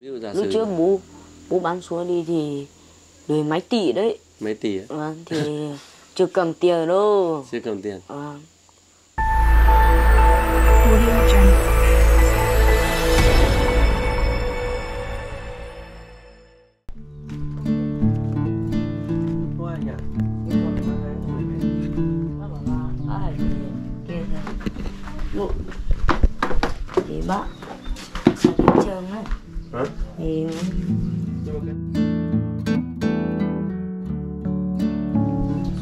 Lúc trước bố bán xuống đi thì đời mấy tỷ đấy. Mấy tỷ ạ? À, thì chưa cầm tiền đâu. Chưa cầm tiền. À. Thì bác trường ấy. Hả? Thì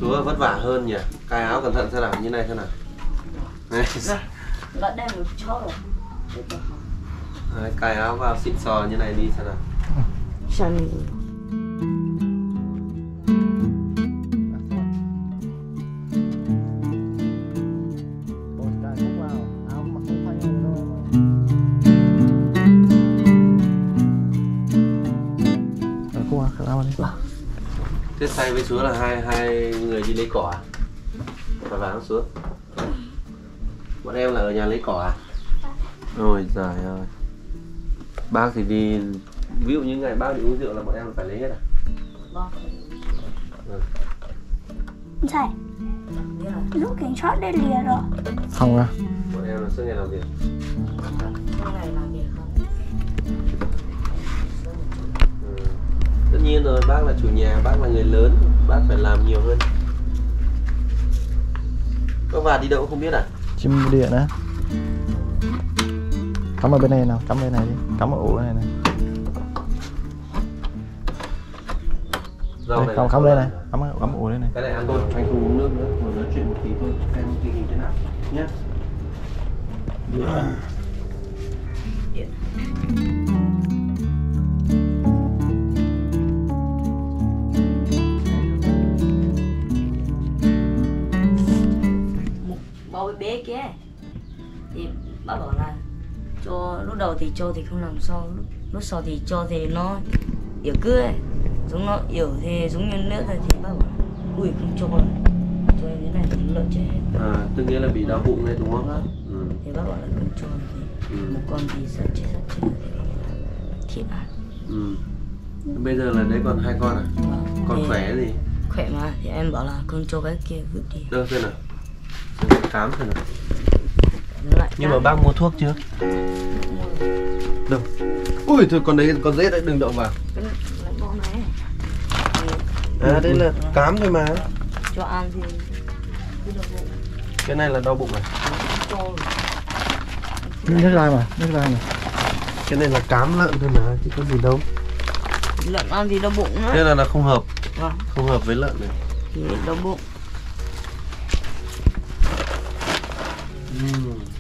Súa vất vả hơn nhỉ? Cài áo cẩn thận, sao làm như này thế nào? Này. Bạn đem một chó rồi. Cài áo vào xịn sò như này đi sao nào? Săn. Thế say với Súa là hai người đi lấy cỏ à? Phải vào Súa? Bọn em là ở nhà lấy cỏ à? Ôi giời ơi. Bác thì đi... Ví dụ như ngày bác đi uống rượu là bọn em phải lấy hết à? Vâng. Thầy, lúc cảnh sát đây lìa rồi. Không à? Bọn em là suốt ngày làm việc. Suốt ngày làm việc không? Tất nhiên rồi, bác là chủ nhà, bác là người lớn, bác phải làm nhiều hơn. Có vào đi đâu cũng không biết à? Chim điện á. Cắm ở bên này nào, cắm bên này đi, cắm ở ổ này này. Đây, này cắm đây này, cắm ổ đây này. Cái này ăn thôi, anh không uống nước nữa, ngồi nói chuyện một tí thôi, xem tình hình thế nào nhé. Điện. Bé kia thì bác bảo là cho lúc đầu thì cho thì không làm sao, lúc sau thì cho thì nó yếu cứ ấy, giống nó yếu thì giống như nước rồi thì bác bảo ui không cho rồi, cho như thế này thì nó chết hết. À, tức nghĩa là bị đau bụng đấy đúng không? Bác. Ừ. Thì bác bảo là không cho thì một con thì sắp chết thịt ăn. Ừ. Bây giờ là đấy còn hai con à? Vâng. Còn khỏe gì? Khỏe mà thì em bảo là con cho cái kia vứt đi. Được thế nào? Khám rồi. Nhưng mà bác mua thuốc chưa? Đâu? Ui thôi con đấy con dễ đấy, đừng động vào. À đây là cám thôi mà. Cho ăn thì cái này là đau bụng này. Nước lai mà. Cái này là cám lợn thôi mà chứ có gì đâu. Lợn ăn thì đau bụng nữa. Thế là không hợp. Không hợp với lợn này. Thì đau bụng.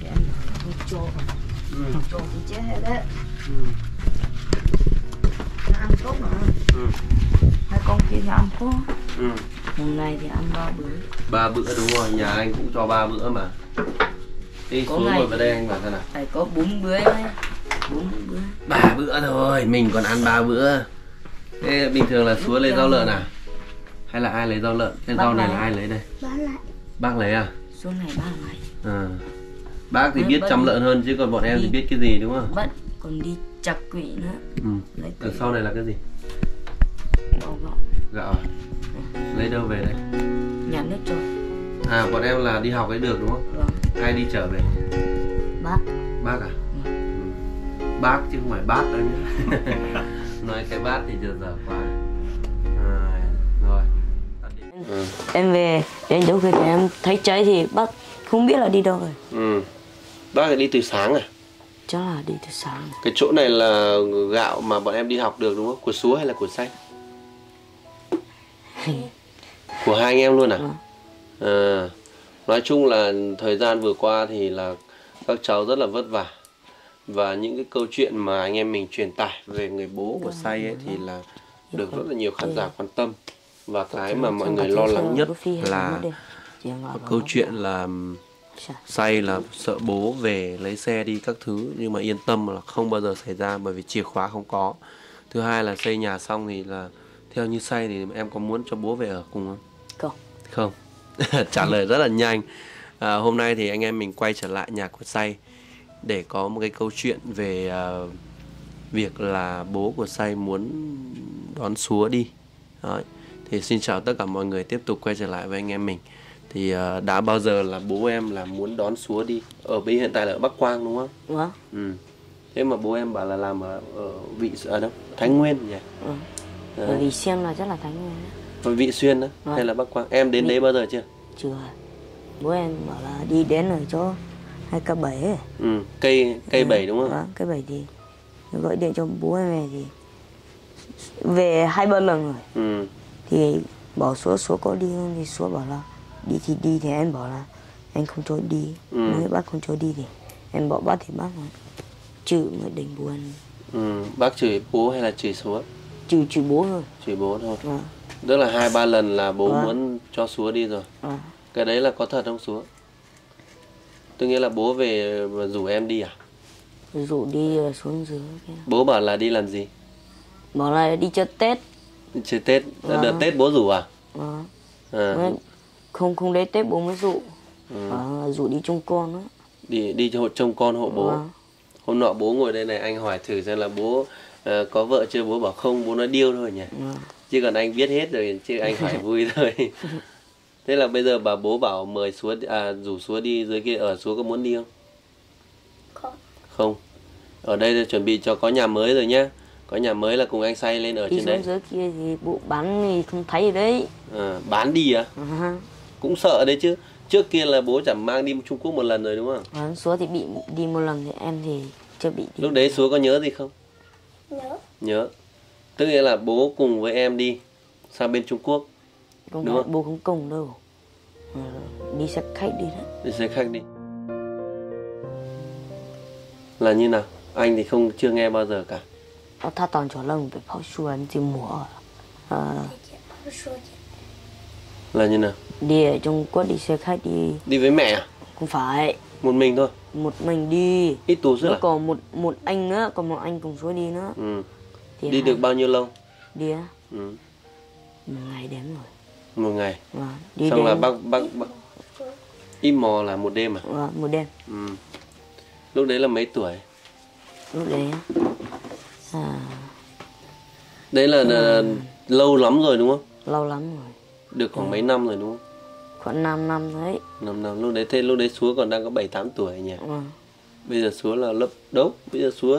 Cái em không cho thì chết hết đấy. Nó ăn tốt mà. Hai con kia thì ăn tốt. Hôm nay thì ăn 3 bữa. 3 bữa đúng rồi, nhà anh cũng cho 3 bữa mà. Đi xuống ngồi vào đây anh bảo thế nào. Phải có 4 bữa đấy. 4 bữa. 3 bữa thôi, mình còn ăn 3 bữa. Thế bình thường là Súa lấy rau lợn à? Hay là ai lấy rau lợn? Cái rau này là ai lấy đây? Bác lấy. Bác lấy à? Súa này bác lấy. À, bác thì biết chăm lợn hơn chứ còn bọn em thì biết cái gì đúng không? Vẫn còn đi chặt quỷ nữa. Ở sau này là cái gì? Gạo à? Lấy đâu về đây? Nhà nước cho. À bọn em là đi học ấy được đúng không? Vâng. Ai đi trở về? Bác. Bác à? Bác chứ không phải bát đâu nhá. Nói cái bát thì giờ quá. À, rồi. Em về đến chỗ kia thì em thấy cháy thì bác không biết là đi đâu rồi. Bác phải đi từ sáng à? Chắc là đi từ sáng. Cái chỗ này là gạo mà bọn em đi học được đúng không? Của Súa hay là của Xanh? Của hai anh em luôn à? À, nói chung là thời gian vừa qua thì là các cháu rất là vất vả. Và những cái câu chuyện mà anh em mình truyền tải về người bố của Xanh ấy thì là được rất là nhiều khán giả quan tâm. Và cái mà mọi người lo lắng nhất là câu chuyện là Say là sợ bố về lấy xe đi các thứ, nhưng mà yên tâm là không bao giờ xảy ra bởi vì chìa khóa không có. Thứ hai là xây nhà xong thì là theo như Say thì em có muốn cho bố về ở cùng không? Không. Trả lời rất là nhanh. À, hôm nay thì anh em mình quay trở lại nhà của Say để có một cái câu chuyện về việc là bố của Say muốn đón Súa đi. Đấy. Thì xin chào tất cả mọi người, tiếp tục quay trở lại với anh em mình. Thì đã bao giờ là bố em là muốn đón Súa đi? Ở bên hiện tại là ở Bắc Quang đúng không? Đúng không? Ừ. Thế mà bố em bảo là làm ở vị ở đâu? Thái Nguyên nhỉ? Ừ. Bởi vì xem là rất là Thái Nguyên đó. Vị Xuyên đó, à. Hay là Bắc Quang. Em đến đấy bao giờ chưa? Chưa. Bố em bảo là đi đến ở chỗ hay cây bảy ấy. Ừ, cây bảy đúng không? Đó, cây bảy thì gọi điện cho bố em về thì về 2-3 lần rồi. Ừ. Thì bảo Súa có đi không? Thì Súa bảo là đi thì đi, thì em bảo là anh không cho đi. Ừ. Nói bác không cho đi thì em bảo bác, thì bác chửi mới đánh bố em. Ừ, bác chửi bố hay là chửi Súa? Chửi bố thôi. Chửi bố thôi. À. Tức là 2-3 lần là bố muốn cho Súa đi rồi. À. Cái đấy là có thật không Súa? Tức nghĩa là bố về mà rủ em đi à? Rủ đi xuống dưới kia. Bố bảo là đi làm gì? Bảo là đi chơi Tết. Chơi Tết? À. Đợt Tết bố rủ à? À. À. Không đấy Tết bố mới rủ. Ừ. À, rủ đi trông con đó. Đi trông con hộ bố. À. Hôm nọ bố ngồi đây này, anh hỏi thử xem là bố có vợ chưa, bố bảo không, bố nói điêu thôi nhỉ. À. Chứ còn anh biết hết rồi, chứ anh phải vui thôi. Thế là bây giờ bà bố bảo mời Súa, rủ Súa đi dưới kia ở, Súa có muốn đi không? Không. Không. Ở đây là chuẩn bị cho có nhà mới rồi nhá. Có nhà mới là cùng anh Say lên ở đi trên đấy. Đi dưới kia thì bộ bán thì không thấy đấy. À, bán đi à? Uh-huh. Cũng sợ đấy chứ. Trước kia là bố chẳng mang đi Trung Quốc một lần rồi đúng không? À, Súa thì bị đi một lần, thì em thì chưa bị đi. Lúc đấy Súa có nhớ gì không? Nhớ. Nhớ. Tức nghĩa là bố cùng với em đi sang bên Trung Quốc. Đúng không? Bố không cùng đâu. Đi xe khách đi đó. Đi xe khách đi. Là như nào? Anh thì không chưa nghe bao giờ cả. Tha toàn cho lần phải phao xuân thì mùa. Là như nào? Đi ở Trung Quốc đi xe khách đi. Đi với mẹ à? Không phải. Một mình thôi. Một mình đi. Ít tù nữa à? Còn một anh nữa, còn một anh cùng Súa đi nữa. Ừ. Thì đi được bao nhiêu lâu? Đi á? Ừ. Một ngày đến rồi. Một ngày. À, đi xong đêm. Là bác im mò là một đêm à? À một đêm. Ừ. Lúc đấy là mấy tuổi? Lúc đấy à... Đấy là lâu lắm rồi đúng không? Lâu lắm rồi. Được khoảng mấy năm rồi đúng không? Khoảng 5 năm đấy. 5 năm. Lúc đấy Súa còn đang có 7-8 tuổi nhỉ? À. Bây giờ Súa là lớp đốc. Bây giờ Súa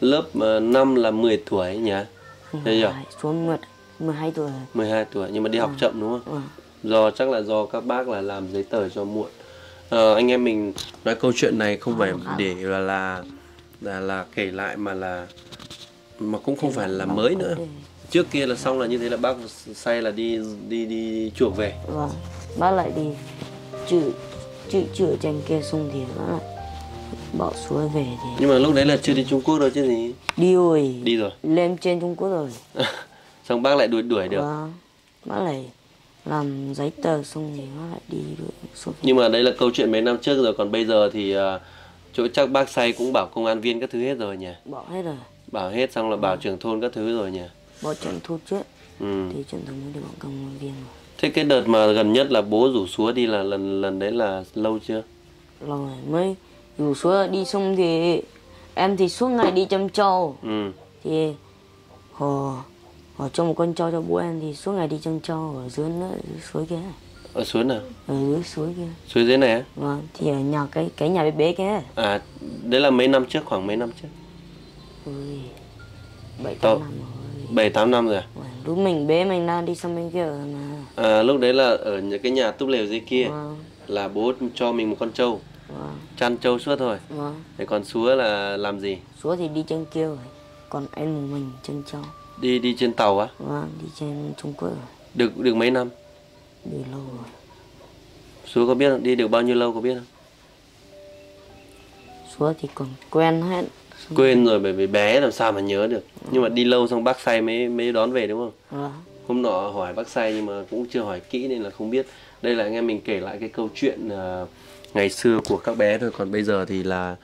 lớp 5 là 10 tuổi nhỉ? Thấy chưa? Súa 12 tuổi. 12 tuổi nhưng mà đi học chậm đúng không? Do chắc là do các bác là làm giấy tờ cho muộn. Anh em mình nói câu chuyện này không phải để là kể lại mà cũng không phải là mới nữa. Trước kia là xong là như thế là bác Say là đi chuộc về. Vâng. Bác lại đi chửi trên kia xong thì bác lại bỏ Súa về thì. Nhưng mà lúc đấy là chưa đi Trung Quốc đâu chứ gì? Đi rồi. Đi rồi. Lên trên Trung Quốc rồi. Xong bác lại đuổi được. Vâng, bác lại làm giấy tờ xong thì bác lại đi đuổi. Nhưng mà đấy là câu chuyện mấy năm trước rồi, còn bây giờ thì chỗ chắc bác Say cũng bảo công an viên các thứ hết rồi nhỉ? Bảo hết rồi. Bảo hết xong là bảo trưởng thôn các thứ rồi nhỉ? Bảo trưởng thôn trước, thì trưởng thôn mới được bảo công an viên rồi. Thế cái đợt mà gần nhất là bố rủ Súa đi là lần đấy là lâu chưa? Lâu rồi, mới rủ Súa đi xong thì em thì suốt ngày đi chăm trâu. Ừ. Thì họ cho một con trâu cho bố em thì suốt ngày đi chăn trâu ở dưới nữa, ở dưới suối kia. Ở suối nào? Ở dưới suối kia. Suối dưới này á? Vâng, thì ở nhà cái nhà bé bé kia. À, đấy là mấy năm trước, khoảng mấy năm trước? Ui, 7-8 năm rồi. 7-8 năm rồi à? Lúc mình bé mình đang đi sang bên kia rồi mà. À, lúc đấy là ở cái nhà túp lều dưới kia. Vâng. Là bố cho mình một con trâu. Vâng. Chăn trâu suốt thôi. Vâng. Thế còn Súa là làm gì? Súa thì đi chăn kia rồi, còn em một mình chăn trâu. Đi trên tàu á? Vâng, đi trên Trung Quốc rồi. Được mấy năm? Đi lâu rồi. Súa có biết không? Đi được bao nhiêu lâu có biết không? Súa thì còn quen hết. Quên rồi, bởi vì bé làm sao mà nhớ được. Nhưng mà đi lâu xong bác Say mới đón về đúng không? Vâng. Hôm nọ hỏi bác Say nhưng mà cũng chưa hỏi kỹ nên là không biết. Đây là anh em mình kể lại cái câu chuyện ngày xưa của các bé thôi. Còn bây giờ thì là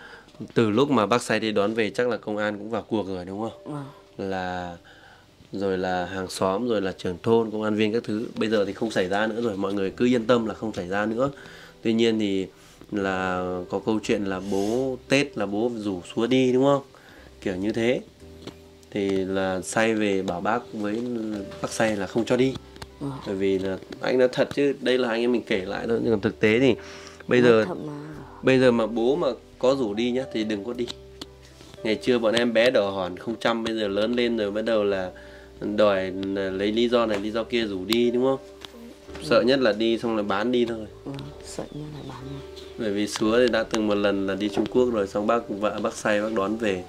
từ lúc mà bác Say đi đón về chắc là công an cũng vào cuộc rồi đúng không? Vâng. Là... rồi là hàng xóm, rồi là trưởng thôn, công an viên các thứ. Bây giờ thì không xảy ra nữa rồi, mọi người cứ yên tâm là không xảy ra nữa. Tuy nhiên thì là có câu chuyện là bố Tết là bố rủ Súa đi đúng không? kiểu như thế. Thì là say về bảo bác với bác say là không cho đi. Bởi vì là anh nói thật chứ, đây là anh em mình kể lại thôi, nhưng mà thực tế thì bây giờ mà bố mà có rủ đi nhá thì đừng có đi. Ngày xưa bọn em bé đòi hòn không chăm, bây giờ lớn lên rồi bắt đầu là đòi lấy lý do này lý do kia rủ đi, đúng không? Sợ nhất là đi xong là bán đi thôi. Sợ nhất là bán đi. Bởi vì Súa thì đã từng một lần là đi Trung Quốc rồi, xong bác say bác đón về.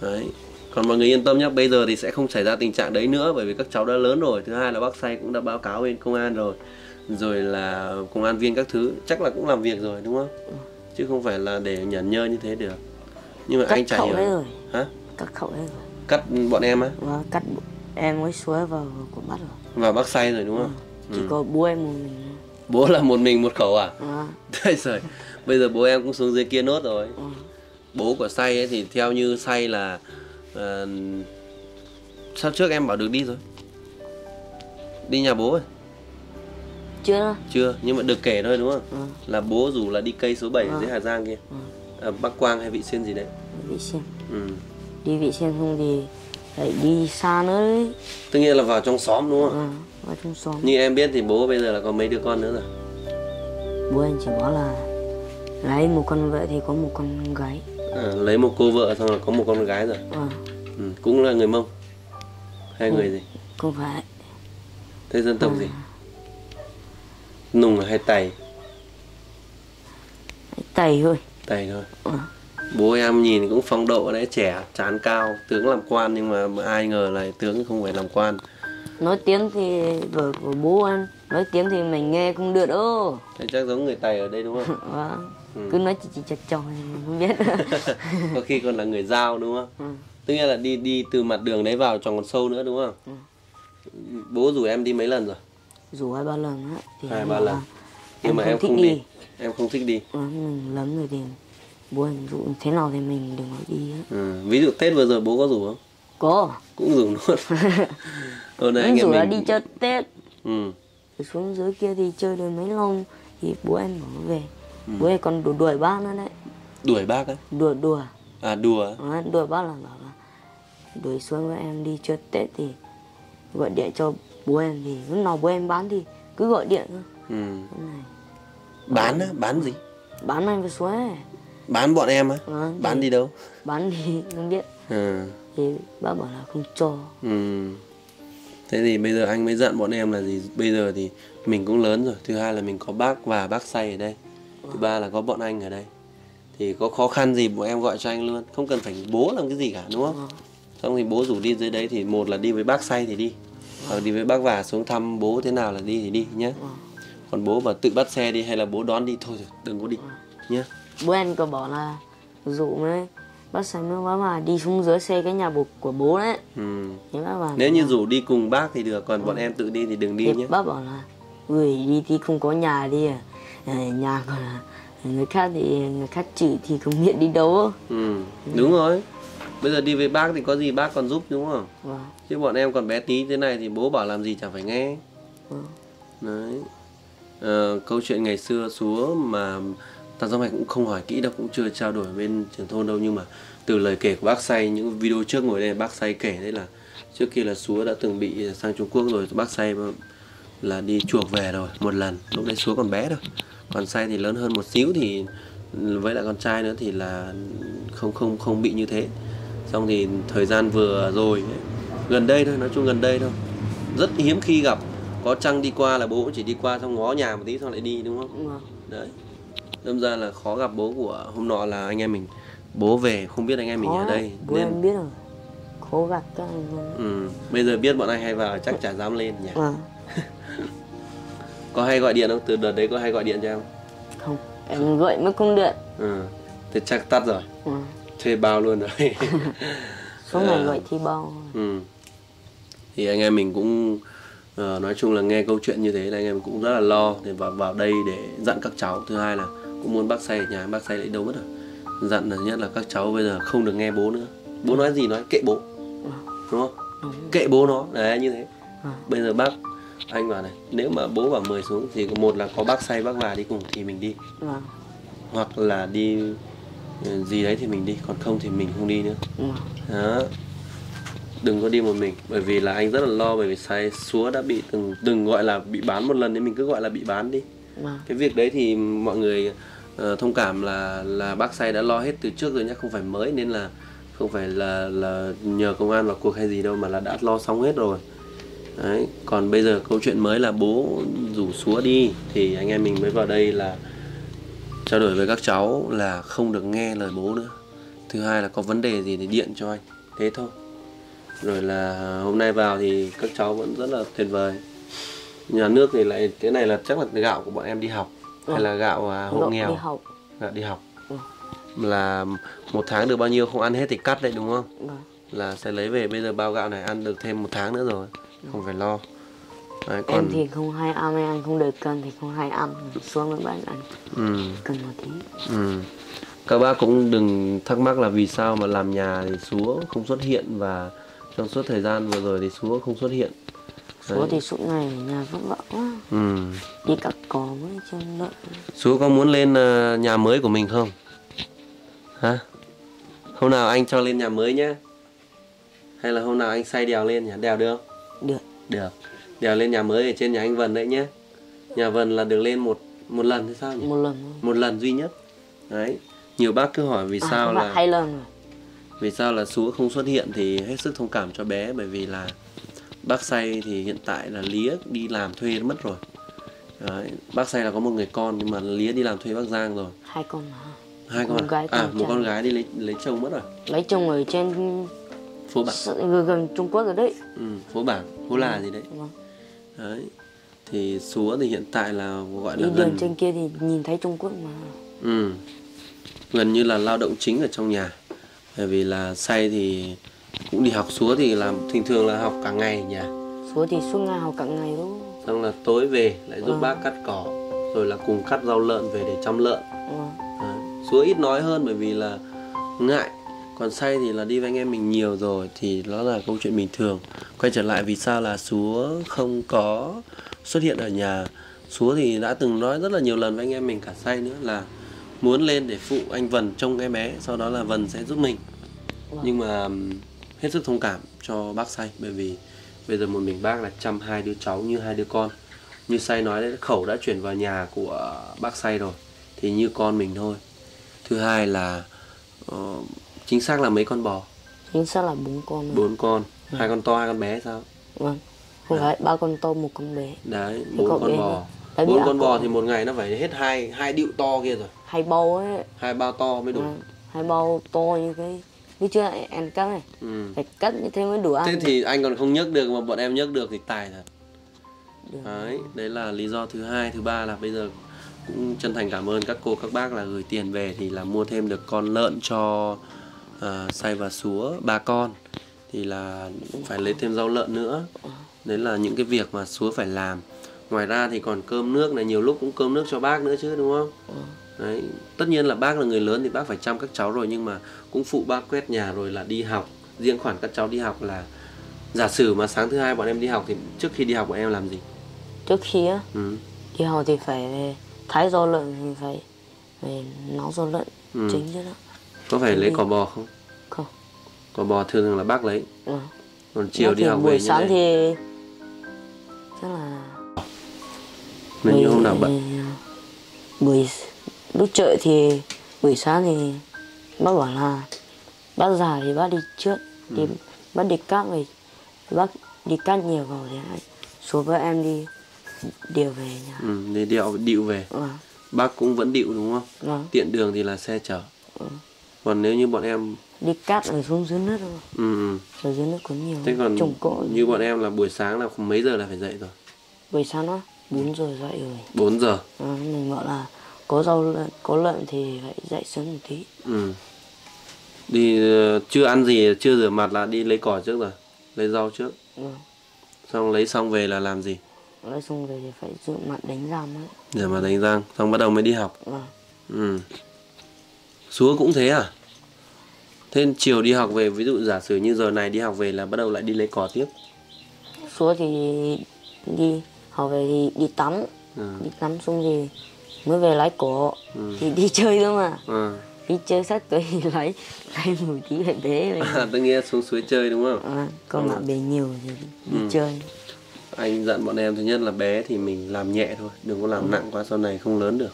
Đấy. Còn mọi người yên tâm nhé, bây giờ thì sẽ không xảy ra tình trạng đấy nữa, bởi vì các cháu đã lớn rồi. Thứ hai là bác say cũng đã báo cáo bên công an rồi, rồi là công an viên các thứ, chắc là cũng làm việc rồi đúng không? Chứ không phải là để nhẫn nhơ như thế được. Nhưng mà cắt anh chả hiểu rồi. Hả? Cắt khẩu đấy rồi. Cắt bọn em á? Vâng, cắt em với Súa vào của bắt rồi. Và bác say rồi đúng không? Chỉ có bố em một mình. Bố là một mình một khẩu à? Đấy rồi. Bây giờ bố em cũng xuống dưới kia nốt rồi. Bố của say ấy thì theo như say là sao trước em bảo được đi rồi, đi nhà bố rồi chưa nhưng mà được kể thôi đúng không? Là bố rủ là đi cây số 7 ở dưới Hà Giang kia, Bắc Quang hay Vị Xuyên gì đấy, Vị Xuyên. Đi Vị Xuyên không thì phải đi xa nữa đấy. Tất nhiên là vào trong xóm đúng không? Vào trong xóm. Như em biết thì bố bây giờ là có mấy đứa con nữa rồi? Bố anh chỉ bảo là lấy một con vợ thì có một con gái. Lấy một cô vợ xong là có một con gái rồi. Cũng là người Mông hay người gì? Không phải. Thế dân tộc gì? Nùng hay Tày? Tày thôi. Tày thôi. Bố em nhìn cũng phong độ đấy, trẻ, chán cao, tướng làm quan, nhưng mà ai ngờ là tướng không phải làm quan. Nói tiếng thì vợ của bố em nói tiếng thì mình nghe không được đâu. Thế chắc giống người Tày ở đây đúng không? Vâng. Cứ nói chị chặt chòi không biết. Có khi còn là người Dao đúng không? Tức nghĩa là đi từ mặt đường đấy vào tròn còn sâu nữa đúng không? Bố rủ em đi mấy lần rồi? Rủ 2-3 lần á. 2-3 lần. Nhưng mà em không đi. Em không thích đi. Mình lắm rồi thì bố em rủ thế nào thì mình đừng có đi á. Ví dụ Tết vừa rồi bố có rủ không? Có. Cũng rủ luôn. Cũng rủ là đi chơi Tết. Xuống dưới kia thì chơi được mấy lông thì bố em bỏ về. Bố ấy còn đuổi bác nữa đấy. Đuổi bác á? Đùa. À đùa? Đuổi bác là bảo là đuổi xuống với em đi chơi Tết thì gọi điện cho bố em, thì lúc nào bố em bán thì cứ gọi điện thôi. Bán á? Bán gì? Bán anh với Súa ấy. Bán bọn em á? Bán đi đâu? Bán thì không biết. Thì bác bảo là không cho. Thế thì bây giờ anh mới dặn bọn em là gì? Bây giờ thì mình cũng lớn rồi. Thứ hai là mình có bác và bác say ở đây. Thứ ba là có bọn anh ở đây. Thì có khó khăn gì bọn em gọi cho anh luôn, không cần phải bố làm cái gì cả đúng không? Xong thì bố rủ đi dưới đấy thì một là đi với bác say thì đi, hoặc đi với bác vả xuống thăm bố thế nào là đi thì đi nhé. Còn bố mà tự bắt xe đi hay là bố đón đi thôi đừng có đi nhé. Bố em có bảo là dụ mới bác say mới bác mà đi xuống dưới xe cái nhà bục của bố đấy. Nếu như rủ đi cùng bác thì được, còn bọn em tự đi thì đừng đi nhé. Bác bảo là gửi đi thì không có nhà đi à. Nhà còn là người khác thì người khác chửi thì không biết đi đâu. Đúng rồi. Bây giờ đi với bác thì có gì bác còn giúp đúng không? Chứ bọn em còn bé tí thế này thì bố bảo làm gì chẳng phải nghe. Đấy. Câu chuyện ngày xưa Súa mà Tam Giang Mạch cũng không hỏi kỹ đâu, cũng chưa trao đổi bên trưởng thôn đâu, nhưng mà từ lời kể của bác say, những video trước ngồi đây bác say kể đấy là trước kia là Súa đã từng bị sang Trung Quốc rồi, bác say là đi chuộc về rồi một lần, lúc đấy Súa còn bé thôi. Còn say thì lớn hơn một xíu thì với lại con trai nữa thì là không bị như thế. Xong thì thời gian vừa rồi ấy, gần đây thôi, nói chung gần đây thôi, rất hiếm khi gặp, có chăng đi qua là bố cũng chỉ đi qua xong ngó nhà một tí xong lại đi đúng không? Đấy, đâm ra là khó gặp bố của hôm nọ là anh em mình. Bố về không biết anh em mình ở đây bố nên... em biết rồi, khó gặp các anh em. Bây giờ biết bọn anh hay vào chắc chả dám lên nhỉ. Có hay gọi điện không? Từ đợt đấy có hay gọi điện cho em không? Em gọi mới không được. Thế chắc tắt rồi. Thuê bao luôn rồi. Số này gọi thuê bao. Thì anh em mình cũng nói chung là nghe câu chuyện như thế là anh em cũng rất là lo, thì vào đây để dặn các cháu. Thứ hai là cũng muốn bác say ở nhà, bác say lại đâu mất rồi. Dặn là nhất là các cháu bây giờ không được nghe bố nữa. Bố nói gì nói kệ bố. Đúng không? Kệ bố nó, đấy như thế. Bây giờ bác anh bảo này, nếu mà bố bảo 10 xuống thì một là có bác say bác bà đi cùng thì mình đi, hoặc là đi gì đấy thì mình đi, còn không thì mình không đi nữa. Đó. Đừng có đi một mình, bởi vì là anh rất là lo, bởi vì sai súa đã bị từng gọi là bị bán một lần nên mình cứ gọi là bị bán đi. Cái việc đấy thì mọi người thông cảm là bác sai đã lo hết từ trước rồi nhá, không phải mới, nên là không phải là nhờ công an vào cuộc hay gì đâu, mà là đã lo xong hết rồi. Đấy, còn bây giờ câu chuyện mới là bố rủ súa đi thì anh em mình mới vào đây là trao đổi với các cháu là không được nghe lời bố nữa. Thứ hai là có vấn đề gì thì điện cho anh, thế thôi. Rồi là hôm nay vào thì các cháu vẫn rất là tuyệt vời. Nhà nước thì lại cái này là chắc là gạo của bọn em đi học, hay là gạo hộ nghèo đi học. Gạo đi học là một tháng được bao nhiêu không ăn hết thì cắt đấy, đúng không? Là sẽ lấy về, bây giờ bao gạo này ăn được thêm một tháng nữa rồi, không phải lo. Đấy, còn... Em thì không hay ăn, em không được cân thì không hay ăn, xuống với bạn ăn cân một tí. Các bác cũng đừng thắc mắc là vì sao mà làm nhà thì súa không xuất hiện, và trong suốt thời gian vừa rồi thì súa không xuất hiện. Súa thì suốt ngày ở nhà vất vả quá, đi cắt cỏ với chân lợn. Súa có muốn lên nhà mới của mình không? Hả? Hôm nào anh cho lên nhà mới nhé. Hay là hôm nào anh xay đèo lên nhỉ? Đèo được không? Được. Được. Đèo lên nhà mới ở trên nhà anh Vân đấy nhé. Nhà Vân là được lên một lần hay sao nhỉ? Một lần. Một lần duy nhất. Đấy. Nhiều bác cứ hỏi vì sao là hai lần rồi. Vì sao là súa không xuất hiện thì hết sức thông cảm cho bé, bởi vì là bác Say thì hiện tại là Lía đi làm thuê mất rồi. Đấy. Bác Say là có một người con nhưng mà Lía đi làm thuê Bắc Giang rồi. Hai con hả? Hai con. Một con gái đi lấy chồng mất rồi. Lấy chồng ở trên phố Bảng, gần Trung Quốc rồi đấy. Phố Bảng, phố là gì đấy. Đấy. Thì súa thì hiện tại là gọi là gần trên kia thì nhìn thấy Trung Quốc mà. Gần như là lao động chính ở trong nhà. Bởi vì là Say thì cũng đi học, súa thì làm thường thường là học cả ngày ở nhà. Súa thì suốt ngày học cả ngày luôn. Xong là tối về lại giúp bác cắt cỏ, rồi là cùng cắt rau lợn về để chăm lợn. Súa ít nói hơn bởi vì là ngại. Còn Say thì là đi với anh em mình nhiều rồi thì đó là câu chuyện bình thường. Quay trở lại vì sao là súa không có xuất hiện ở nhà. Súa thì đã từng nói rất là nhiều lần với anh em mình, cả Say nữa, là muốn lên để phụ anh Vân trông em bé, sau đó là Vân sẽ giúp mình. Nhưng mà hết sức thông cảm cho bác Say, bởi vì bây giờ một mình bác là chăm hai đứa cháu như hai đứa con. Như Say nói đấy, khẩu đã chuyển vào nhà của bác Say rồi thì như con mình thôi. Thứ hai là chính xác là mấy con bò? Chính xác là 4 con. 4 con, 2 con to, 2 con bé sao? Vâng, không phải, 3 con to, 1 con bé. Đấy, 4 con bò. 4 con bò thì một ngày nó phải hết hai điệu to kia rồi. 2 bao ấy. 2 bao to mới đủ. 2 bao to như cái như chưa em cắt này. Phải cắt như thế mới đủ ăn. Thế thì anh còn không nhấc được mà bọn em nhấc được thì tài thật. Đấy, đấy là lý do thứ hai. Thứ ba là bây giờ cũng chân thành cảm ơn các cô các bác là gửi tiền về thì là mua thêm được con lợn cho Say và súa 3 con, thì là phải lấy thêm rau lợn nữa. Đấy là những cái việc mà súa phải làm. Ngoài ra thì còn cơm nước này, nhiều lúc cũng cơm nước cho bác nữa chứ, đúng không? Đấy, tất nhiên là bác là người lớn thì bác phải chăm các cháu rồi, nhưng mà cũng phụ bác quét nhà rồi là đi học. Riêng khoản các cháu đi học là giả sử mà sáng thứ hai bọn em đi học thì trước khi đi học bọn em làm gì? Trước khi á, đi học thì phải thái rau lợn, thì phải nấu rau lợn chính chứ đó. Có phải lấy cỏ bò không? Không. Cỏ bò thường thường là bác lấy. Còn chiều đi học về buổi sáng thì chắc là nên như hôm nào bận. Buổi lúc chợ thì buổi sáng thì bác bảo là bác già thì bác đi trước, thì bác đi cắt về, bác đi cắt nhiều vào thì xuống với em đi điều về nhà. Đi điệu về. Bác cũng vẫn điệu đúng không? Tiện đường thì là xe chở. Còn nếu như bọn em đi cắt ở xuống dưới nước thôi. Ở dưới nước có nhiều. Thế còn như bọn em là buổi sáng là mấy giờ là phải dậy rồi? Buổi sáng đó 4 giờ dậy rồi. 4 giờ. Mình gọi là có rau lợn, có lợn thì phải dậy sớm một tí. Đi chưa ăn gì, chưa rửa mặt là đi lấy cỏ trước rồi, lấy rau trước. Xong lấy xong về là làm gì? Lấy xong về thì phải rửa mặt đánh răng ấy. Rửa mặt đánh răng, xong bắt đầu mới đi học. Súa cũng thế à? Thế chiều đi học về, ví dụ giả sử như giờ này đi học về là bắt đầu lại đi lấy cỏ tiếp. Súa thì đi học về thì đi tắm, đi tắm xong thì mới về lái cỏ, thì đi chơi thôi mà. đi chơi sách tôi lấy 10 kg em bé. Tôi nghe xuống suối chơi đúng không? À, con bạn bè nhiều thì đi chơi. Anh dặn bọn em thứ nhất là bé thì mình làm nhẹ thôi, đừng có làm nặng quá, sau này không lớn được.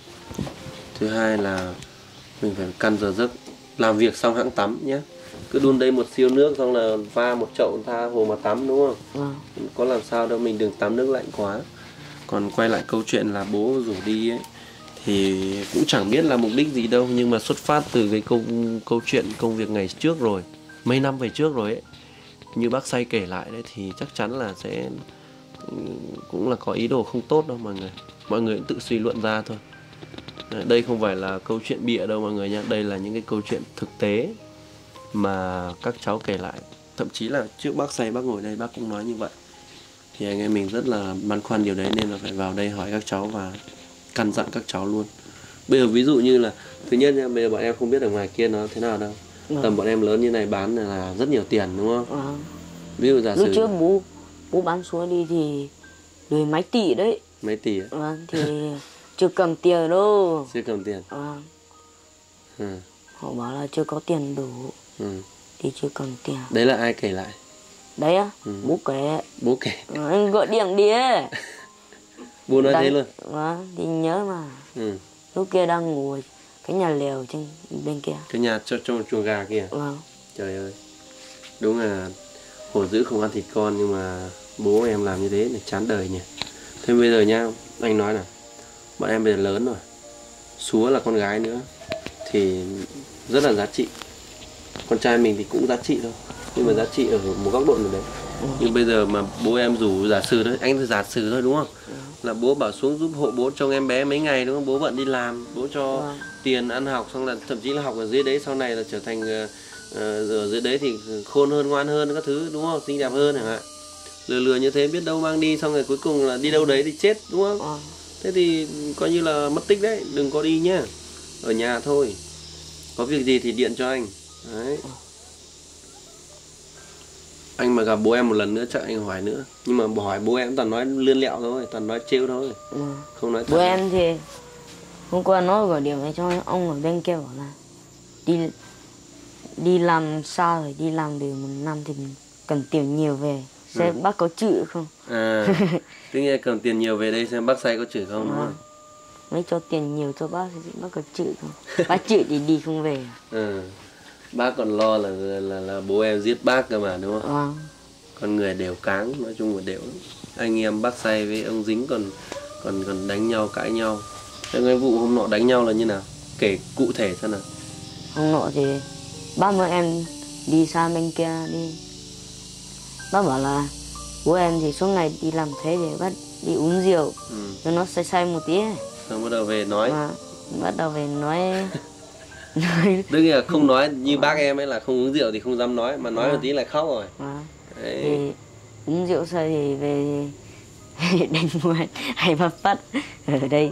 Thứ hai là mình phải căn giờ giấc, làm việc xong hãng tắm nhé. Cứ đun đây một siêu nước xong là va một chậu tha hồ mà tắm đúng không? Ừ. Có làm sao đâu, mình đừng tắm nước lạnh quá. Còn quay lại câu chuyện là bố rủ đi ấy, thì cũng chẳng biết là mục đích gì đâu, nhưng mà xuất phát từ cái câu chuyện công việc ngày trước rồi, mấy năm về trước rồi ấy, như bác Say kể lại đấy, thì chắc chắn là sẽ cũng là có ý đồ không tốt đâu mọi người. Mọi người cũng tự suy luận ra thôi. Đây không phải là câu chuyện bịa đâu mọi người nhé, đây là những cái câu chuyện thực tế mà các cháu kể lại. Thậm chí là trước bác Say bác ngồi đây bác cũng nói như vậy. Thì anh em mình rất là băn khoăn điều đấy nên là phải vào đây hỏi các cháu và căn dặn các cháu luôn. Bây giờ ví dụ như là, thứ nhất nha, bây giờ bọn em không biết ở ngoài kia nó thế nào đâu. Tầm bọn em lớn như này bán là rất nhiều tiền đúng không? Ví dụ giả sử lúc trước bố bán xuống đi thì người mấy tỷ đấy. Mấy tỷ ạ? Thì chưa cầm tiền đâu. Chưa cầm tiền? Họ bảo là chưa có tiền đủ thì chưa cầm tiền. Đấy là ai kể lại? Đấy á, bố kể. Bố kể? Gọi điện đi ấy. Bố nói thế luôn? Thì nhớ mà. Lúc kia đang ngồi cái nhà lều trên bên kia. Cái nhà trong chuồng gà kia? Trời ơi, đúng là hổ dữ không ăn thịt con, nhưng mà bố em làm như thế là chán đời nhỉ. Thế bây giờ nha, anh nói là bọn em bây giờ lớn rồi, Súa là con gái nữa thì rất là giá trị. Con trai mình thì cũng giá trị thôi, nhưng mà giá trị ở một góc độ nào đấy. Nhưng bây giờ mà bố em rủ, giả sử thôi, anh giả sử thôi đúng không? Là bố bảo xuống giúp hộ bố trông em bé mấy ngày đúng không? Bố bận đi làm, bố cho tiền ăn học, xong là thậm chí là học ở dưới đấy, sau này là trở thành ở dưới đấy thì khôn hơn, ngoan hơn các thứ đúng không? Xinh đẹp hơn chẳng hạn. Lừa như thế biết đâu mang đi, xong rồi cuối cùng là đi đâu đấy thì chết đúng không? Thế thì coi như là mất tích đấy, đừng có đi nhá. Ở nhà thôi, có việc gì thì điện cho anh đấy. Anh mà gặp bố em một lần nữa chắc anh hỏi nữa. Nhưng mà hỏi bố em toàn nói lươn lẹo thôi, toàn nói trêu thôi, không nói thật. Bố em thì hôm qua nói gọi điện này cho ông ở bên kia bảo là đi làm xa rồi, đi làm được một năm thì cần tiền nhiều về. Xem bác có chữ không? Tức nghe cầm tiền nhiều về đây xem bác Say có chữ không đúng không? Mới cho tiền nhiều cho bác, bác có chữ không? Bác chữ thì đi không về. Bác còn lo là bố em giết bác cơ mà đúng không? Con người đều cáng, nói chung là đều. Anh em bác Say với ông Dính còn đánh nhau, cãi nhau. Thế cái vụ hôm nọ đánh nhau là như nào? Kể cụ thể xem nào. Hôm nọ thì bác mời em đi sang bên kia đi. Bác bảo là bố em thì suốt ngày đi làm thế để bác đi uống rượu cho nó say say một tí ấy. Xong bắt đầu về nói tức là không nói như bác em ấy là không uống rượu thì không dám nói, mà nói một tí là khóc rồi. Thì uống rượu say thì về đánh mượn hay bắt phát ở đây.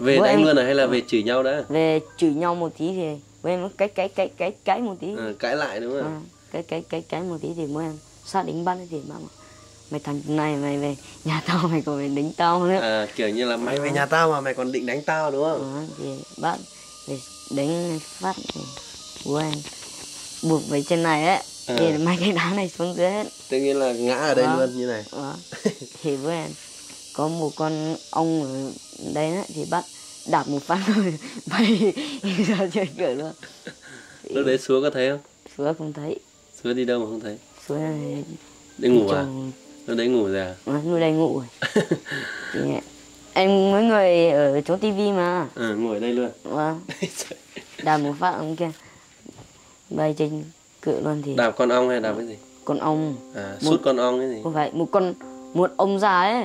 Về đánh mượn hay là về chửi nhau đã? Về chửi nhau một tí thì bố em cãi một tí. Cãi lại đúng không? Cãi một tí thì bố em sao đánh bác thì bác mà mày thằng này mày về nhà tao mày còn phải đánh tao nữa. Kiểu như là mày về nhà tao mà mày còn định đánh tao đúng không? Thì bác về đánh phát thì bố em buộc về trên này ấy, thì mấy cái đá này xuống dưới hết. Tức nghĩa là ngã ở đây luôn như này. Thì bố em có một con ong ở đây ấy, thì bác đạp một phát rồi bay ra chơi cửa luôn. Lúc đấy Súa có thấy không? Súa không thấy. Súa đi đâu mà không thấy? Súa đi ngủ à? Lúc đấy ngủ rồi à? Lúc đấy ngủ rồi. Em mấy người ở chỗ tivi mà. Ngồi ở đây luôn. Đạp một phát ông kia bay trên cửa luôn thì. Đạp con ong hay đạp cái gì? Con ong. Sút con ong cái gì? Không phải, một ông già ấy.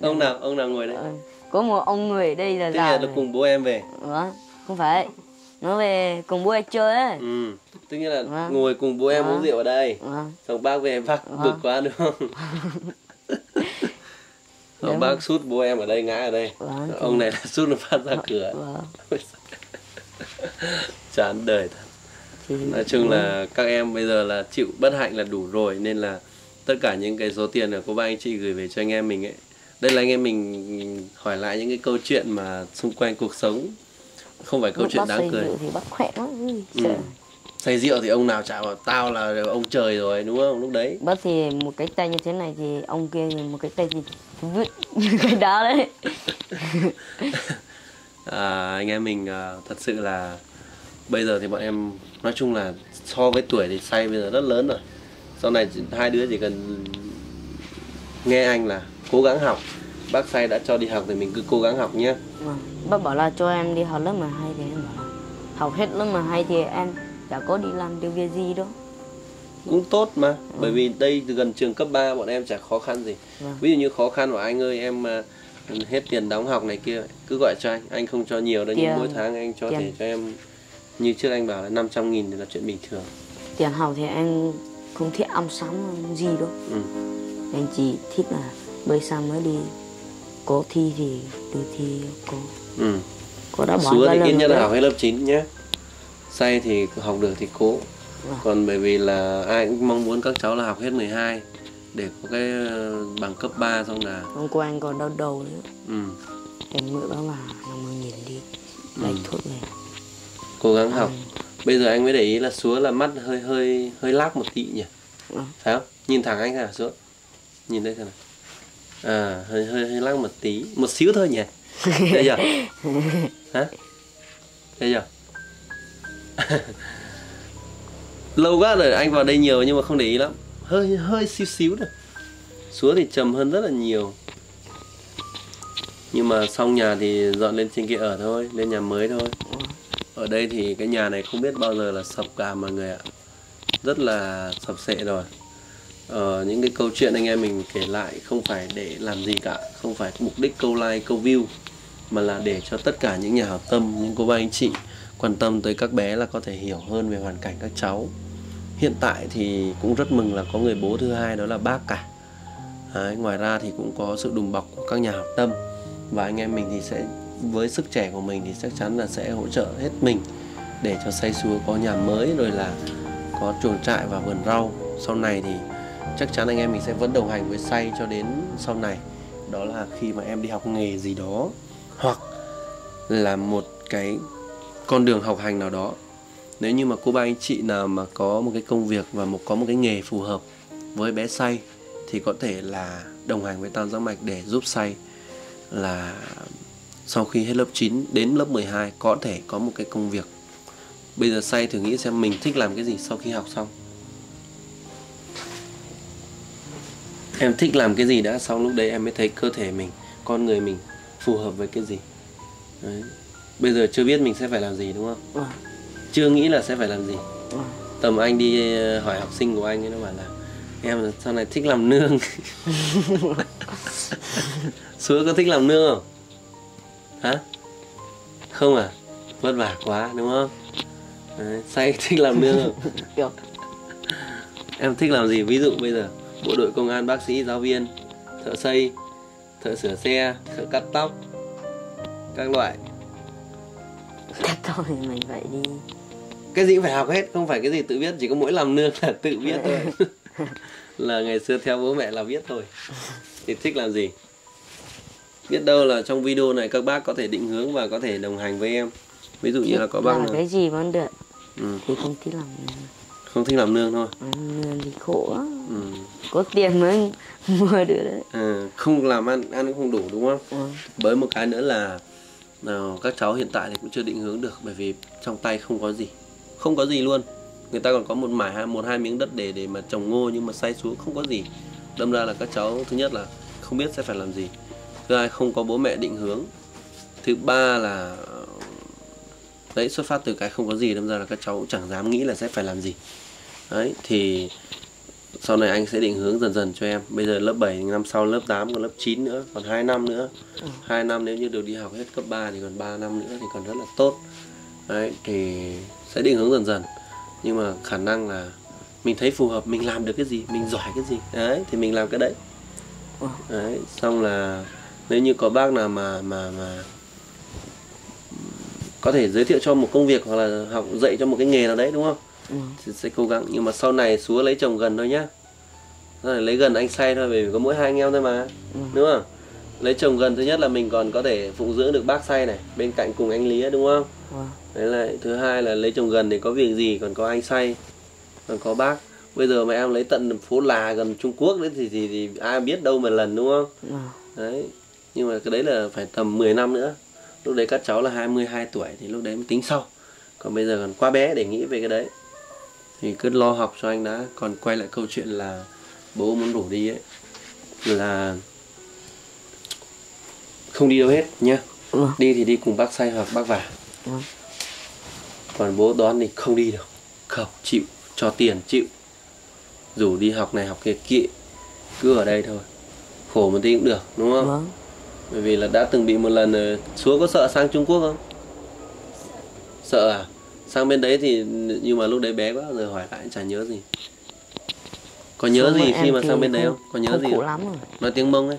Ông nào ngồi đấy? Có một ông người ở đây là già. Tức là cùng bố em về. Không phải. Nó về cùng bố em chơi ấy. Tức nghĩa là ngồi cùng bố em uống rượu ở đây. Xong bác về bác bực quá đúng không? Xong bác sút bố em ở đây ngã ở đây. Ông này là sút nó phát ra cửa. Chán đời thật. Nói chung là các em bây giờ là chịu bất hạnh là đủ rồi, nên là tất cả những cái số tiền của cô ba anh chị gửi về cho anh em mình ấy. Đây là anh em mình hỏi lại những cái câu chuyện mà xung quanh cuộc sống Không phải câu chuyện đáng cười. Thì bác khỏe lắm. Say rượu thì ông nào chả bảo tao là ông trời rồi, đúng không? Lúc đấy bác thì một cái tay như thế này thì ông kia một cái tay thì vứt như cái đá đấy. Anh em mình thật sự là bây giờ thì bọn em nói chung là so với tuổi thì say bây giờ rất lớn rồi. Sau này hai đứa chỉ cần nghe anh là cố gắng học. Bác Say đã cho đi học thì mình cứ cố gắng học nhé. Bác bảo là cho em đi học lớp 12 thì em bảo học hết lớp 12 thì em đã có đi làm điều việc gì đâu. Cũng tốt mà, bởi vì đây gần trường cấp 3 bọn em chả khó khăn gì. Ví dụ như khó khăn của anh ơi em hết tiền đóng học này kia, cứ gọi cho anh không cho nhiều đâu nhưng mỗi tháng anh cho thì cho em. Như trước anh bảo là 500.000 là chuyện bình thường. Tiền học thì em không thích ăn sắm gì đâu. Anh chỉ thích là bơi sang mới đi. Có thi thì từ thi cô đã bỏ ra thì ít nhất là học hết lớp 9 nhé. Say thì học được thì cố. Còn bởi vì là ai cũng mong muốn các cháu là học hết 12 để có cái bằng cấp 3 xong là. Hôm qua anh còn đau đầu nữa. Em mượn bảo là 50.000 đi lấy thuốc này. Cố gắng học. Bây giờ anh mới để ý là Súa là mắt hơi lác một tí nhỉ. Phải không? Nhìn thẳng anh hả Súa? Nhìn đây xem nào. À, hơi lắc một tí, một xíu thôi nhỉ. Thấy chưa? Hả? Thấy chưa? Lâu quá rồi anh vào đây nhiều nhưng mà không để ý lắm. Hơi xíu thôi. Súa thì trầm hơn rất là nhiều. Nhưng mà xong nhà thì dọn lên trên kia ở thôi, lên nhà mới thôi. Ở đây thì cái nhà này không biết bao giờ là sập cả mọi người ạ. Rất là sập sệ rồi. Những cái câu chuyện anh em mình kể lại không phải để làm gì cả, không phải mục đích câu like, câu view, mà là để cho tất cả những nhà hảo tâm, những cô bác anh chị quan tâm tới các bé là có thể hiểu hơn về hoàn cảnh các cháu. Hiện tại thì cũng rất mừng là có người bố thứ hai đó là bác cả. Ngoài ra thì cũng có sự đùm bọc của các nhà hảo tâm. Và anh em mình thì sẽ với sức trẻ của mình thì chắc chắn là sẽ hỗ trợ hết mình để cho Say Súa có nhà mới rồi là có chuồng trại và vườn rau. Sau này thì chắc chắn anh em mình sẽ vẫn đồng hành với Say cho đến sau này. Đó là khi mà em đi học nghề gì đó, hoặc là một cái con đường học hành nào đó. Nếu như mà cô bác anh chị nào mà có một cái công việc và có một cái nghề phù hợp với bé Say thì có thể là đồng hành với Tam Giác Mạch để giúp Say là sau khi hết lớp 9 đến lớp 12 có thể có một cái công việc. Bây giờ Say thử nghĩ xem mình thích làm cái gì sau khi học xong. Em thích làm cái gì đã, sau lúc đấy em mới thấy cơ thể mình, con người mình phù hợp với cái gì. Đấy. Bây giờ chưa biết mình sẽ phải làm gì đúng không? Chưa nghĩ là sẽ phải làm gì. Tầm anh đi hỏi học sinh của anh ấy, nó bảo là em sau này thích làm nương. Súa có thích làm nương không? Hả? Không à? Vất vả quá đúng không? Đấy. Say thích làm nương không? Được. Em thích làm gì? Ví dụ bây giờ bộ đội, công an, bác sĩ, giáo viên, thợ xây, thợ sửa xe, thợ cắt tóc, các loại. Cắt tóc thì mình phải đi. Cái gì cũng phải học hết, không phải cái gì tự biết, chỉ có mỗi làm nương là tự biết thôi. Là ngày xưa theo bố mẹ là biết thôi. Thì thích làm gì? Biết đâu là trong video này các bác có thể định hướng và có thể đồng hành với em. Ví dụ như là có bác nào... cái gì vẫn được. Thì không thích làm nương. Không thích làm nương thôi. Nương thì khổ. Có tiền mới mua được đấy. Không làm ăn cũng không đủ đúng không? Bởi một cái nữa là các cháu hiện tại thì cũng chưa định hướng được, bởi vì trong tay không có gì, không có gì luôn. Người ta còn có một mải một hai miếng đất để mà trồng ngô, nhưng mà Say xuống không có gì. Đâm ra là các cháu thứ nhất là không biết sẽ phải làm gì, thứ hai không có bố mẹ định hướng, thứ ba là đấy, xuất phát từ cái không có gì, đâm ra là các cháu cũng chẳng dám nghĩ là sẽ phải làm gì. Đấy thì sau này anh sẽ định hướng dần dần cho em. Bây giờ lớp 7, năm sau lớp 8, còn lớp 9 nữa, còn 2 năm nữa. 2 năm nếu như đều đi học hết cấp 3 thì còn 3 năm nữa thì còn rất là tốt. Đấy thì sẽ định hướng dần dần. Nhưng mà khả năng là mình thấy phù hợp, mình làm được cái gì, mình giỏi cái gì, đấy thì mình làm cái đấy. Đấy, xong là nếu như có bác nào mà có thể giới thiệu cho một công việc hoặc là học dạy cho một cái nghề nào đấy đúng không? Sẽ cố gắng, nhưng mà sau này Súa lấy chồng gần thôi nhá. Sau này lấy gần anh Say thôi, bởi vì có mỗi hai anh em thôi mà. Đúng không? Lấy chồng gần, thứ nhất là mình còn có thể phụng dưỡng được bác Say này, bên cạnh cùng anh Lý ấy, đúng không? Đấy là thứ hai là lấy chồng gần thì có việc gì còn có anh say, còn có bác. Bây giờ mà em lấy tận phố Là gần Trung Quốc đấy thì ai biết đâu mà lần, đúng không? Đấy, nhưng mà cái đấy là phải tầm 10 năm nữa. Lúc đấy các cháu là 22 tuổi thì lúc đấy mới tính sau. Còn bây giờ còn quá bé để nghĩ về cái đấy. Thì cứ lo học cho anh đã. Còn quay lại câu chuyện là bố muốn rủ đi ấy, là không đi đâu hết nhá. Đi thì đi cùng bác say hoặc bác vả. Còn bố đón thì không đi đâu. Không, chịu, cho tiền, chịu. Rủ đi học này học kia kỵ. Cứ ở đây thôi. Khổ một tí cũng được, đúng không? Vâng. Bởi vì là đã từng bị một lần rồi. Xuống có sợ sang Trung Quốc không? Sợ à? Sang bên đấy thì, nhưng mà lúc đấy bé quá rồi, hỏi lại chả nhớ gì. Có nhớ gì khi mà sang bên đấy không? Có nhớ gì không? Lắm rồi. Nói tiếng Mông ấy.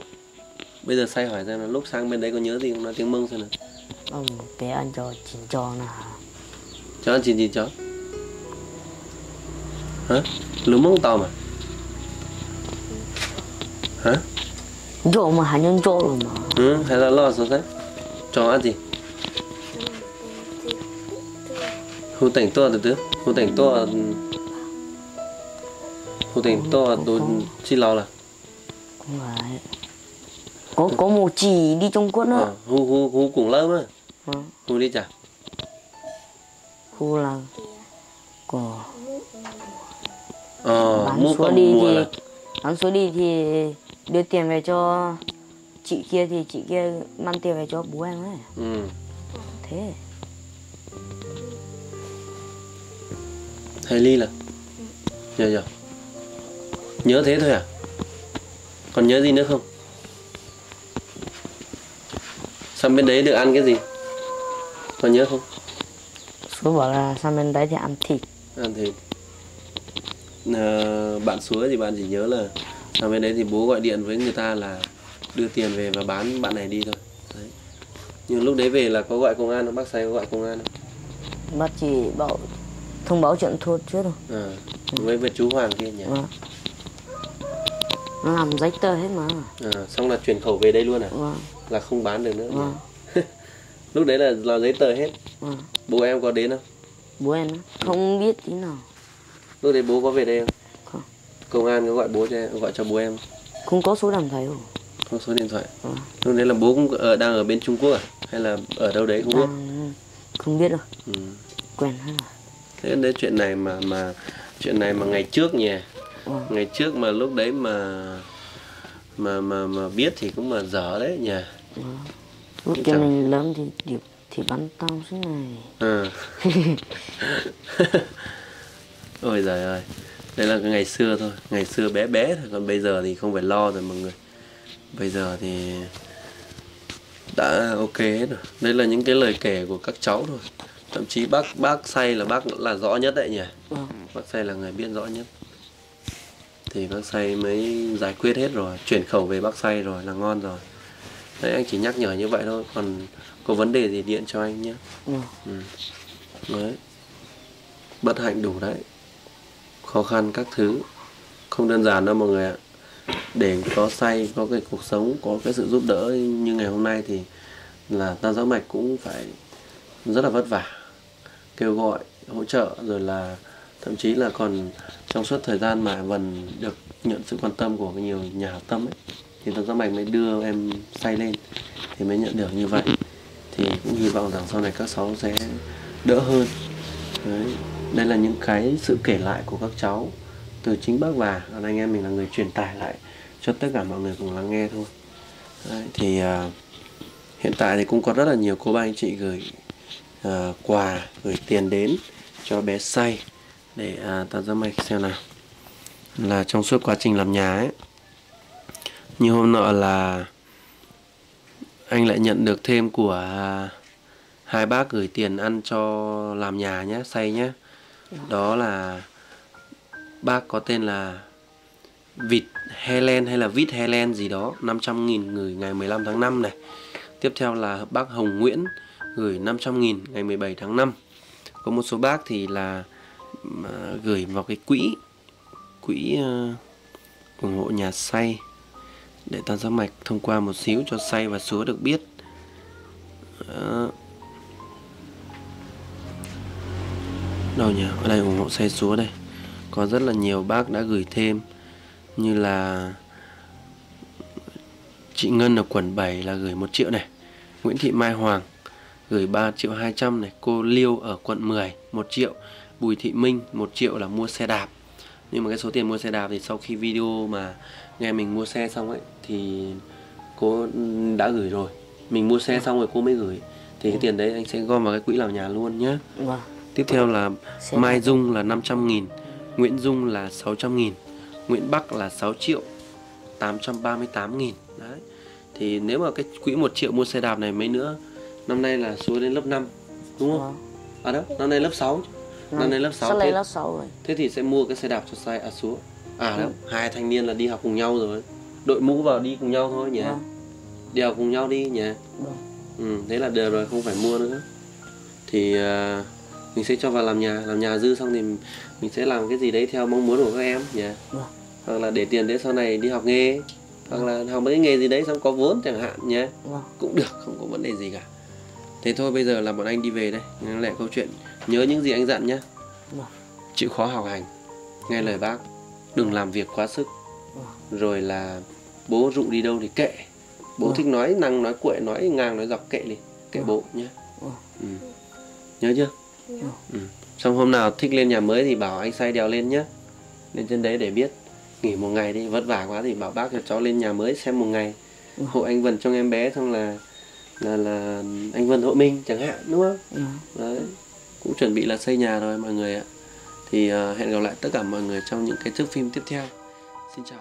Bây giờ say hỏi ra là lúc sang bên đấy có nhớ gì không? Nói tiếng Mông xem nào. Ông bé ăn cho chín chó nè. Chó ăn chín chó? Hả? Lú Mông tàu mà. Hả? Chó mà hả nhân chó rồi mà. Ừ, hay là lo sao thế? Chó ăn gì? Không tỉnh to được chứ? Không tỉnh to. Không tỉnh to tôi chỉ lo là. Không phải. Có một chị đi Trung Quốc nữa. Hú cũng lớp á. Hú đi chả? Hú là của. Bán số đi thì là... bán số đi thì đưa tiền về cho chị kia thì chị kia mang tiền về cho bố em ấy. Ừ. Thế. Thầy Ly là nhớ. Nhớ thế thôi à? Còn nhớ gì nữa không? Sang bên đấy được ăn cái gì? Còn nhớ không? Số bảo là sang bên đấy thì ăn thịt. Ăn thịt. Bạn Suối thì bạn chỉ nhớ là sang bên đấy thì bố gọi điện với người ta là đưa tiền về và bán bạn này đi thôi. Đấy. Nhưng lúc đấy về là có gọi công an không? Bác say có gọi công an không? Bác chỉ bảo thông báo chuyện thôn trước rồi. À, với chú Hoàng kia nhỉ? Vâng. Nó làm giấy tờ hết mà. À, xong là chuyển khẩu về đây luôn à? Vâng. Là không bán được nữa. Vâng. Lúc đấy là làm giấy tờ hết. Vâng. Bố em có đến không? Bố em không biết tí nào. Lúc đấy bố có về đây không? Không. Công an có gọi bố cho em, gọi cho bố em không? Không có số điện thoại rồi. Không số điện thoại. Vâng. Lúc đấy là bố cũng đang ở bên Trung Quốc à? Hay là ở đâu đấy không biết? Không biết đâu. Ừ. Quen hết rồi. Thế đấy, chuyện này mà chuyện này mà ngày trước nhỉ. Ừ. Ngày trước mà lúc đấy mà biết thì cũng mà dở đấy nhỉ. Ừ. Lúc kia mình lớn thì bắn tao thế này. Ừ. Ôi giời ơi. Đấy là cái ngày xưa thôi, ngày xưa bé thôi, còn bây giờ thì không phải lo rồi mọi người. Bây giờ thì đã ok hết rồi. Đây là những cái lời kể của các cháu rồi. Thậm chí bác say là bác là rõ nhất đấy nhỉ. Ừ. Bác say là người biết rõ nhất. Thì bác say mới giải quyết hết rồi, chuyển khẩu về bác say rồi là ngon rồi. Đấy, anh chỉ nhắc nhở như vậy thôi, còn có vấn đề gì điện cho anh nhé. Ừ. Ừ. Đấy. Bất hạnh đủ đấy. Khó khăn các thứ. Không đơn giản đâu mọi người ạ. Để có say, có cái cuộc sống, có cái sự giúp đỡ như ngày hôm nay thì là Tam Giác Mạch cũng phải rất là vất vả, kêu gọi hỗ trợ, rồi là thậm chí là còn trong suốt thời gian mà vẫn được nhận sự quan tâm của nhiều nhà hảo tâm ấy, thì Tam Giác Mạch mới đưa em say lên thì mới nhận được như vậy. Thì cũng hy vọng rằng sau này các cháu sẽ đỡ hơn. Đấy. Đây là những cái sự kể lại của các cháu từ chính bác và anh em mình là người truyền tải lại cho tất cả mọi người cùng lắng nghe thôi. Đấy. Thì hiện tại thì cũng có rất là nhiều cô bác anh chị gửi quà, gửi tiền đến cho bé say để Tam Giác Mạch xem nào. Là trong suốt quá trình làm nhà ấy, như hôm nọ là anh lại nhận được thêm của hai bác gửi tiền ăn cho làm nhà nhé, say nhé. Đó là bác có tên là Vịt Helen hay là Vít Helen gì đó, 500.000 gửi ngày 15 tháng 5 này. Tiếp theo là bác Hồng Nguyễn gửi 500.000 ngày 17 tháng 5. Có một số bác thì là gửi vào cái quỹ ủng hộ nhà say để Tam Giác Mạch thông qua một xíu cho say và Súa được biết. đâu nhỉ, ở đây ủng hộ xe súa đây. Có rất là nhiều bác đã gửi thêm, như là chị Ngân ở quận 7 là gửi 1 triệu này, Nguyễn Thị Mai Hoàng gửi 3.200.000 này, cô Liêu ở quận 10 1 triệu, Bùi Thị Minh 1 triệu là mua xe đạp. Nhưng mà cái số tiền mua xe đạp thì sau khi video mà nghe mình mua xe xong ấy thì cô đã gửi rồi. Mình mua xe xong rồi cô mới gửi. Thì cái tiền đấy anh sẽ gom vào cái quỹ làm nhà luôn nhé. Wow. Tiếp theo là Mai Dung là 500.000, Nguyễn Dung là 600.000, Nguyễn Bắc là 6.838.000. Đấy. Thì nếu mà cái quỹ 1 triệu mua xe đạp này mấy nữa, năm nay là xuống đến lớp 5 đúng không? Wow. À đó, năm nay lớp 6. Năm nay lớp 6 thế, rồi. Thế thì sẽ mua cái xe đạp cho Sai à xuống. À đâu, hai thanh niên là đi học cùng nhau rồi. Đội mũ vào đi cùng nhau thôi nhỉ. Đi học cùng nhau đi nhỉ. Thế là được rồi, không phải mua nữa. Thì mình sẽ cho vào làm nhà dư xong thì mình sẽ làm cái gì đấy theo mong muốn của các em nhỉ. Hoặc là để tiền để sau này đi học nghề, hoặc là học mấy nghề gì đấy xong có vốn chẳng hạn nhé. Cũng được, không có vấn đề gì cả. Thế thôi, bây giờ là bọn anh đi về đây. Nên lẽ câu chuyện nhớ những gì anh dặn nhé. Chịu khó học hành, nghe lời bác, đừng làm việc quá sức. Rồi là bố rụng đi đâu thì kệ. Bố thích nói năng, nói cuội, nói ngang, nói dọc, kệ đi, kệ bố nhé. Nhớ chưa? Xong hôm nào thích lên nhà mới thì bảo anh Sai đèo lên nhé. Lên trên đấy để biết. Nghỉ một ngày đi, vất vả quá thì bảo bác cho cháu lên nhà mới xem một ngày. Hộ anh Vân trong em bé, xong là anh Vân hộ mình chẳng hạn, đúng không? Đấy. Cũng chuẩn bị là xây nhà rồi mọi người ạ. Thì hẹn gặp lại tất cả mọi người trong những cái thước phim tiếp theo. Xin chào.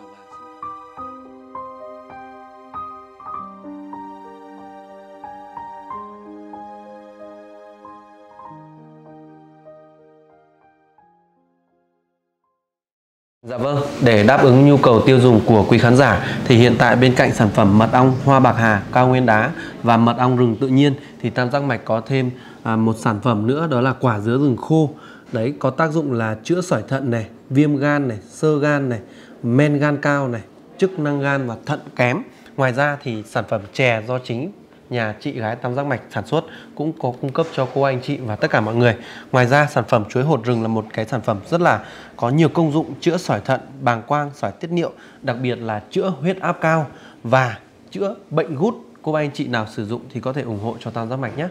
Dạ vâng, để đáp ứng nhu cầu tiêu dùng của quý khán giả thì hiện tại bên cạnh sản phẩm mật ong Hoa Bạc Hà cao nguyên đá và mật ong rừng tự nhiên thì Tam Giác Mạch có thêm một sản phẩm nữa, đó là quả dứa rừng khô. Đấy, có tác dụng là chữa sỏi thận này, viêm gan này, xơ gan này, men gan cao này, chức năng gan và thận kém. Ngoài ra thì sản phẩm chè do chính nhà chị gái Tam Giác Mạch sản xuất cũng có cung cấp cho cô, anh chị và tất cả mọi người. Ngoài ra sản phẩm chuối hột rừng là một cái sản phẩm rất là có nhiều công dụng chữa sỏi thận, bàng quang, sỏi tiết niệu, đặc biệt là chữa huyết áp cao và chữa bệnh gút. Cô, anh chị nào sử dụng thì có thể ủng hộ cho Tam Giác Mạch nhé.